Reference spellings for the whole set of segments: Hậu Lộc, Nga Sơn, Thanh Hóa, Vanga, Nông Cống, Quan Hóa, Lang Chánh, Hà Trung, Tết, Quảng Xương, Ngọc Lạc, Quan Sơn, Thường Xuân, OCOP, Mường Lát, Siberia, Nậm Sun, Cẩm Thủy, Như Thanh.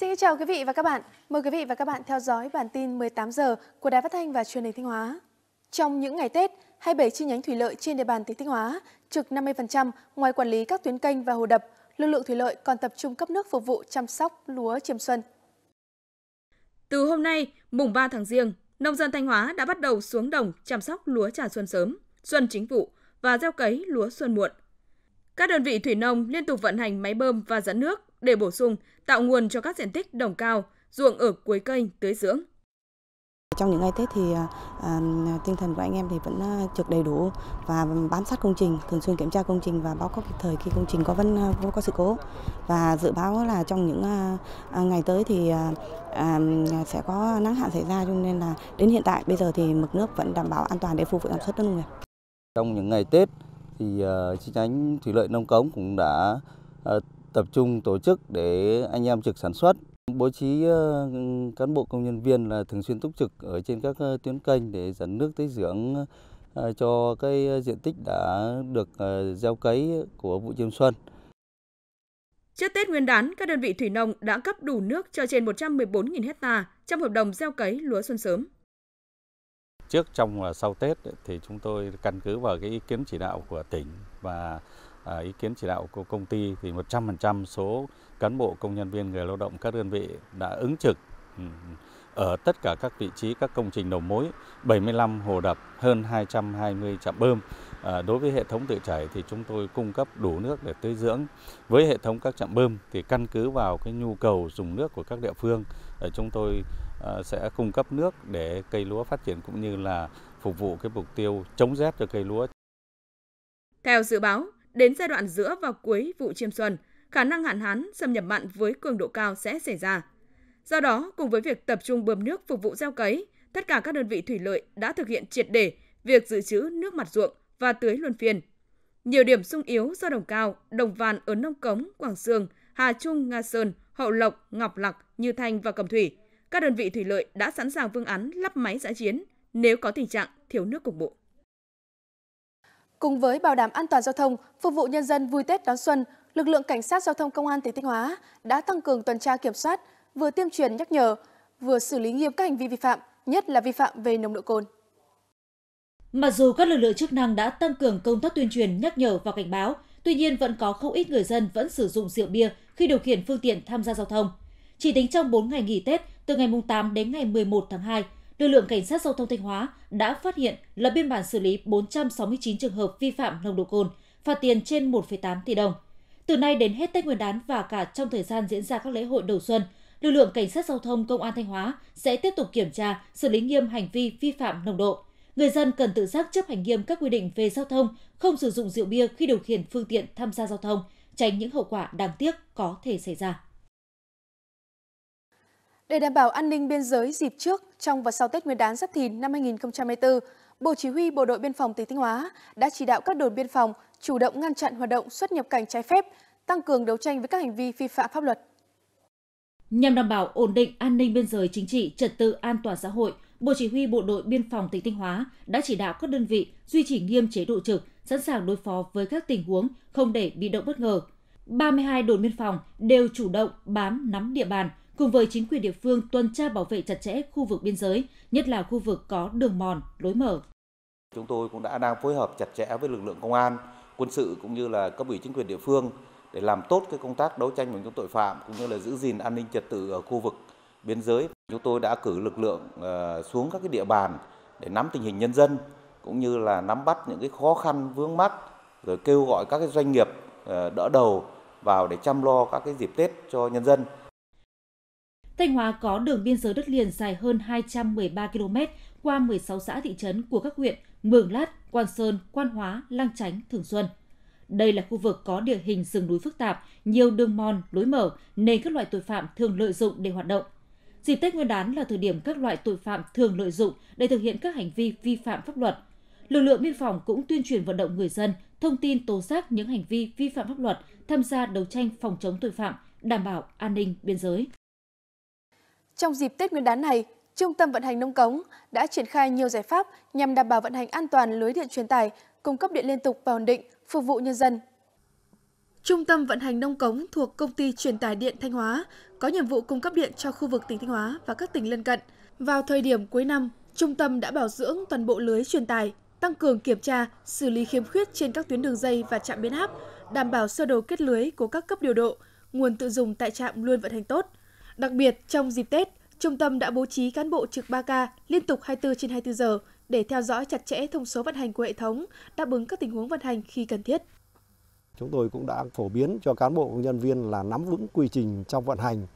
Xin chào quý vị và các bạn. Mời quý vị và các bạn theo dõi bản tin 18 giờ của Đài Phát thanh và Truyền hình Thanh Hóa. Trong những ngày Tết, 27 chi nhánh thủy lợi trên địa bàn tỉnh Thanh Hóa trực 50% ngoài quản lý các tuyến kênh và hồ đập, lực lượng thủy lợi còn tập trung cấp nước phục vụ chăm sóc lúa chiêm xuân. Từ hôm nay, mùng 3 tháng Giêng, nông dân Thanh Hóa đã bắt đầu xuống đồng chăm sóc lúa trà xuân sớm, xuân chính vụ và gieo cấy lúa xuân muộn. Các đơn vị thủy nông liên tục vận hành máy bơm và dẫn nước để bổ sung, tạo nguồn cho các diện tích đồng cao, ruộng ở cuối kênh tưới dưỡng. Trong những ngày Tết thì tinh thần của anh em thì vẫn trực đầy đủ và bám sát công trình, thường xuyên kiểm tra công trình và báo cáo kịp thời khi công trình có sự cố. Và dự báo là trong những ngày tới thì sẽ có nắng hạn xảy ra, cho nên là đến hiện tại bây giờ thì mực nước vẫn đảm bảo an toàn để phục vụ sản xuất nông nghiệp. Trong những ngày Tết thì chi nhánh thủy lợi Nông Cống cũng đã tập trung tổ chức để anh em trực sản xuất, bố trí cán bộ công nhân viên là thường xuyên túc trực ở trên các tuyến kênh để dẫn nước tưới dưỡng cho cái diện tích đã được gieo cấy của vụ chiêm xuân. Trước Tết Nguyên đán, các đơn vị thủy nông đã cấp đủ nước cho trên 114.000 hectare trong hợp đồng gieo cấy lúa xuân sớm. Trước, trong và sau Tết thì chúng tôi căn cứ vào cái ý kiến chỉ đạo của tỉnh và ý kiến chỉ đạo của công ty thì 100% số cán bộ, công nhân viên, người lao động các đơn vị đã ứng trực ở tất cả các vị trí, các công trình đầu mối, 75 hồ đập, hơn 220 trạm bơm. Đối với hệ thống tự chảy thì chúng tôi cung cấp đủ nước để tưới dưỡng. Với hệ thống các trạm bơm thì căn cứ vào cái nhu cầu dùng nước của các địa phương, chúng tôi sẽ cung cấp nước để cây lúa phát triển cũng như là phục vụ cái mục tiêu chống rét cho cây lúa. Theo dự báo, đến giai đoạn giữa và cuối vụ chiêm xuân, khả năng hạn hán, xâm nhập mặn với cường độ cao sẽ xảy ra. Do đó, cùng với việc tập trung bơm nước phục vụ gieo cấy, tất cả các đơn vị thủy lợi đã thực hiện triệt để việc dự trữ nước mặt ruộng và tưới luân phiên. Nhiều điểm sung yếu do đồng cao, đồng vàn ở Nông Cống, Quảng Xương, Hà Trung, Nga Sơn, Hậu Lộc, Ngọc Lạc, Như Thanh và Cẩm Thủy, các đơn vị thủy lợi đã sẵn sàng phương án lắp máy giã chiến nếu có tình trạng thiếu nước cục bộ. Cùng với bảo đảm an toàn giao thông, phục vụ nhân dân vui Tết đón xuân, lực lượng cảnh sát giao thông công an tỉnh Thanh Hóa đã tăng cường tuần tra kiểm soát, vừa tuyên truyền nhắc nhở, vừa xử lý nghiêm các hành vi vi phạm, nhất là vi phạm về nồng độ cồn. Mặc dù các lực lượng chức năng đã tăng cường công tác tuyên truyền, nhắc nhở và cảnh báo, tuy nhiên vẫn có không ít người dân vẫn sử dụng rượu bia khi điều khiển phương tiện tham gia giao thông. Chỉ tính trong 4 ngày nghỉ Tết, từ ngày 8 đến ngày 11 tháng 2, lực lượng cảnh sát giao thông Thanh Hóa đã phát hiện, lập biên bản xử lý 469 trường hợp vi phạm nồng độ cồn, phạt tiền trên 1,8 tỷ đồng. Từ nay đến hết Tết Nguyên đán và cả trong thời gian diễn ra các lễ hội đầu xuân, lực lượng cảnh sát giao thông công an Thanh Hóa sẽ tiếp tục kiểm tra, xử lý nghiêm hành vi vi phạm nồng độ. Người dân cần tự giác chấp hành nghiêm các quy định về giao thông, không sử dụng rượu bia khi điều khiển phương tiện tham gia giao thông, tránh những hậu quả đáng tiếc có thể xảy ra. Để đảm bảo an ninh biên giới dịp trước, trong và sau Tết Nguyên đán Giáp Thìn năm 2024, Bộ Chỉ huy Bộ đội Biên phòng tỉnh Thanh Hóa đã chỉ đạo các đồn biên phòng chủ động ngăn chặn hoạt động xuất nhập cảnh trái phép, tăng cường đấu tranh với các hành vi vi phạm pháp luật. Nhằm đảm bảo ổn định an ninh biên giới chính trị, trật tự an toàn xã hội, Bộ Chỉ huy Bộ đội Biên phòng tỉnh Thanh Hóa đã chỉ đạo các đơn vị duy trì nghiêm chế độ trực, sẵn sàng đối phó với các tình huống, không để bị động bất ngờ. 32 đồn biên phòng đều chủ động bám nắm địa bàn, cùng với chính quyền địa phương tuần tra bảo vệ chặt chẽ khu vực biên giới, nhất là khu vực có đường mòn, lối mở. Chúng tôi cũng đang phối hợp chặt chẽ với lực lượng công an, quân sự cũng như là cấp ủy chính quyền địa phương để làm tốt cái công tác đấu tranh phòng chống tội phạm cũng như là giữ gìn an ninh trật tự ở khu vực biên giới. Chúng tôi đã cử lực lượng xuống các cái địa bàn để nắm tình hình nhân dân cũng như là nắm bắt những cái khó khăn vướng mắc, rồi kêu gọi các cái doanh nghiệp đỡ đầu vào để chăm lo các cái dịp Tết cho nhân dân. Thanh Hóa có đường biên giới đất liền dài hơn 213 km qua 16 xã thị trấn của các huyện Mường Lát, Quan Sơn, Quan Hóa, Lang Chánh, Thường Xuân. Đây là khu vực có địa hình rừng núi phức tạp, nhiều đường mòn, lối mở nên các loại tội phạm thường lợi dụng để hoạt động. Dịp Tết Nguyên đán là thời điểm các loại tội phạm thường lợi dụng để thực hiện các hành vi vi phạm pháp luật. Lực lượng biên phòng cũng tuyên truyền vận động người dân thông tin tố giác những hành vi vi phạm pháp luật, tham gia đấu tranh phòng chống tội phạm, đảm bảo an ninh biên giới. Trong dịp Tết Nguyên đán này, Trung tâm vận hành Nông Cống đã triển khai nhiều giải pháp nhằm đảm bảo vận hành an toàn lưới điện truyền tải, cung cấp điện liên tục và ổn định, phục vụ nhân dân. Trung tâm vận hành Nông Cống thuộc Công ty Truyền tải điện Thanh Hóa có nhiệm vụ cung cấp điện cho khu vực tỉnh Thanh Hóa và các tỉnh lân cận. Vào thời điểm cuối năm, trung tâm đã bảo dưỡng toàn bộ lưới truyền tải, tăng cường kiểm tra, xử lý khiếm khuyết trên các tuyến đường dây và trạm biến áp, đảm bảo sơ đồ kết lưới của các cấp điều độ, nguồn tự dùng tại trạm luôn vận hành tốt. Đặc biệt, trong dịp Tết, trung tâm đã bố trí cán bộ trực 3K liên tục 24/24 giờ để theo dõi chặt chẽ thông số vận hành của hệ thống, đáp ứng các tình huống vận hành khi cần thiết. Chúng tôi cũng đã phổ biến cho cán bộ nhân viên là nắm vững quy trình trong vận hành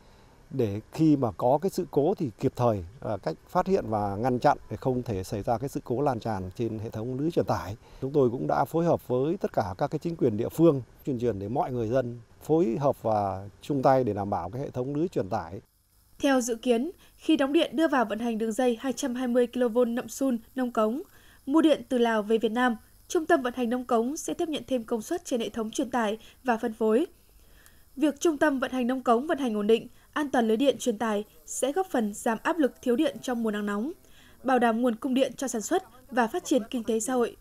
để khi mà có cái sự cố thì kịp thời cách phát hiện và ngăn chặn để không thể xảy ra cái sự cố lan tràn trên hệ thống lưới truyền tải. Chúng tôi cũng đã phối hợp với tất cả các cái chính quyền địa phương tuyên truyền để mọi người dân phối hợp và chung tay để đảm bảo cái hệ thống lưới truyền tải. Theo dự kiến, khi đóng điện đưa vào vận hành đường dây 220 kV Nậm Sun, Nông Cống, mua điện từ Lào về Việt Nam, trung tâm vận hành Nông Cống sẽ tiếp nhận thêm công suất trên hệ thống truyền tải và phân phối. Việc trung tâm vận hành Nông Cống vận hành ổn định, an toàn lưới điện truyền tải sẽ góp phần giảm áp lực thiếu điện trong mùa nắng nóng, bảo đảm nguồn cung điện cho sản xuất và phát triển kinh tế xã hội.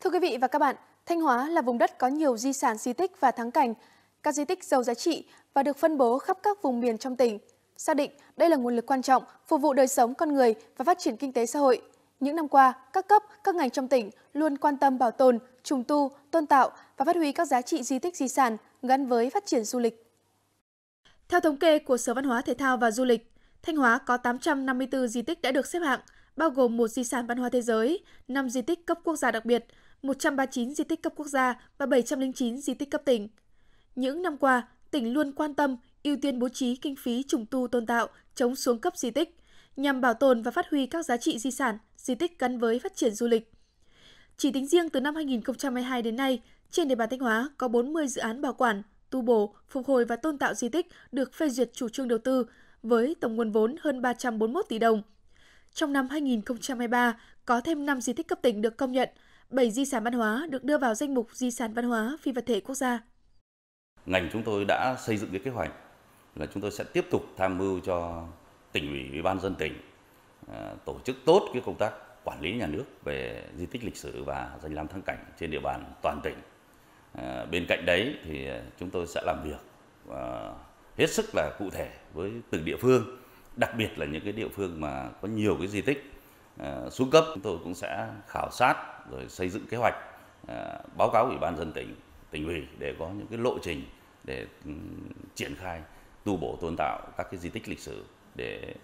Thưa quý vị và các bạn, Thanh Hóa là vùng đất có nhiều di sản di tích và thắng cảnh, các di tích giàu giá trị và được phân bố khắp các vùng miền trong tỉnh. Xác định đây là nguồn lực quan trọng phục vụ đời sống con người và phát triển kinh tế xã hội. Những năm qua, các cấp, các ngành trong tỉnh luôn quan tâm bảo tồn, trùng tu, tôn tạo và phát huy các giá trị di tích di sản gắn với phát triển du lịch. Theo thống kê của Sở Văn hóa Thể thao và Du lịch, Thanh Hóa có 854 di tích đã được xếp hạng, bao gồm 1 di sản văn hóa thế giới, 5 di tích cấp quốc gia đặc biệt, 139 di tích cấp quốc gia và 709 di tích cấp tỉnh. Những năm qua, tỉnh luôn quan tâm, ưu tiên bố trí kinh phí trùng tu tôn tạo, chống xuống cấp di tích, nhằm bảo tồn và phát huy các giá trị di sản, di tích gắn với phát triển du lịch. Chỉ tính riêng từ năm 2022 đến nay, trên địa bàn Thanh Hóa có 40 dự án bảo quản, tu bổ, phục hồi và tôn tạo di tích được phê duyệt chủ trương đầu tư với tổng nguồn vốn hơn 341 tỷ đồng. Trong năm 2023, có thêm 5 di tích cấp tỉnh được công nhận, 7 di sản văn hóa được đưa vào danh mục di sản văn hóa phi vật thể quốc gia. Ngành chúng tôi đã xây dựng cái kế hoạch là chúng tôi sẽ tiếp tục tham mưu cho tỉnh ủy, ủy ban nhân dân tỉnh tổ chức tốt cái công tác quản lý nhà nước về di tích lịch sử và danh lam thắng cảnh trên địa bàn toàn tỉnh. Bên cạnh đấy thì chúng tôi sẽ làm việc hết sức là cụ thể với từng địa phương, đặc biệt là những cái địa phương mà có nhiều cái di tích xuống cấp. Chúng tôi cũng sẽ khảo sát rồi xây dựng kế hoạch báo cáo ủy ban nhân dân tỉnh, tỉnh ủy để có những cái lộ trình để triển khai tu bổ tôn tạo các cái di tích lịch sử để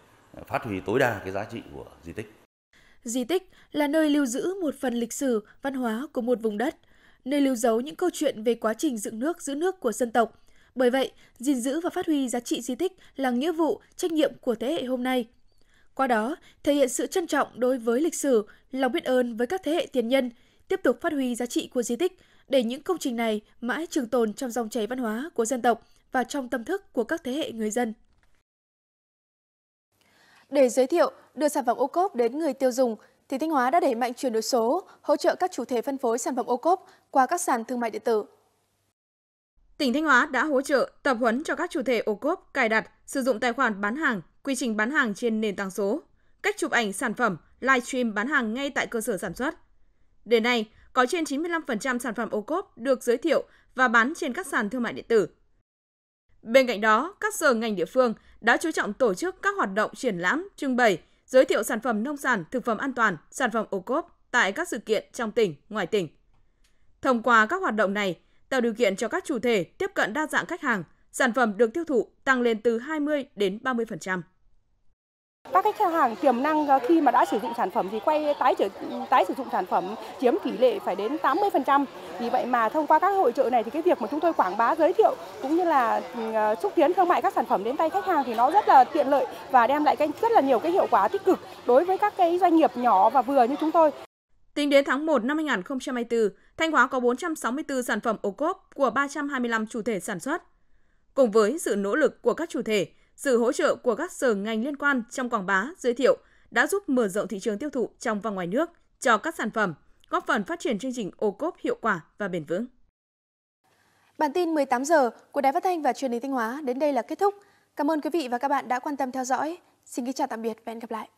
phát huy tối đa cái giá trị của di tích. Di tích là nơi lưu giữ một phần lịch sử, văn hóa của một vùng đất, nơi lưu dấu những câu chuyện về quá trình dựng nước, giữ nước của dân tộc. Bởi vậy, gìn giữ và phát huy giá trị di tích là nghĩa vụ, trách nhiệm của thế hệ hôm nay. Qua đó, thể hiện sự trân trọng đối với lịch sử, lòng biết ơn với các thế hệ tiền nhân, tiếp tục phát huy giá trị của di tích để những công trình này mãi trường tồn trong dòng chảy văn hóa của dân tộc và trong tâm thức của các thế hệ người dân. Để giới thiệu, đưa sản phẩm OCOP đến người tiêu dùng, thì Thanh Hóa đã đẩy mạnh chuyển đổi số, hỗ trợ các chủ thể phân phối sản phẩm OCOP qua các sàn thương mại điện tử. Tỉnh Thanh Hóa đã hỗ trợ, tập huấn cho các chủ thể OCOP cài đặt, sử dụng tài khoản bán hàng, quy trình bán hàng trên nền tảng số, cách chụp ảnh sản phẩm, live stream bán hàng ngay tại cơ sở sản xuất. Đến nay, có trên 95% sản phẩm OCOP được giới thiệu và bán trên các sàn thương mại điện tử. Bên cạnh đó, các sở ngành địa phương đã chú trọng tổ chức các hoạt động triển lãm, trưng bày, giới thiệu sản phẩm nông sản, thực phẩm an toàn, sản phẩm OCOP tại các sự kiện trong tỉnh, ngoài tỉnh. Thông qua các hoạt động này, tạo điều kiện cho các chủ thể tiếp cận đa dạng khách hàng, sản phẩm được tiêu thụ tăng lên từ 20 đến 30%. Các khách hàng tiềm năng khi mà đã sử dụng sản phẩm thì quay tái sử dụng sản phẩm chiếm tỷ lệ phải đến 80%. Vì vậy mà thông qua các hội chợ này thì cái việc mà chúng tôi quảng bá giới thiệu cũng như là xúc tiến thương mại các sản phẩm đến tay khách hàng thì nó rất là tiện lợi và đem lại rất là nhiều cái hiệu quả tích cực đối với các cái doanh nghiệp nhỏ và vừa như chúng tôi. Tính đến tháng 1 năm 2024, Thanh Hóa có 464 sản phẩm OCOP của 325 chủ thể sản xuất. Cùng với sự nỗ lực của các chủ thể, sự hỗ trợ của các sở ngành liên quan trong quảng bá, giới thiệu đã giúp mở rộng thị trường tiêu thụ trong và ngoài nước cho các sản phẩm, góp phần phát triển chương trình OCOP hiệu quả và bền vững. Bản tin 18 giờ của Đài Phát thanh và Truyền hình Thanh Hóa đến đây là kết thúc. Cảm ơn quý vị và các bạn đã quan tâm theo dõi. Xin kính chào tạm biệt và hẹn gặp lại.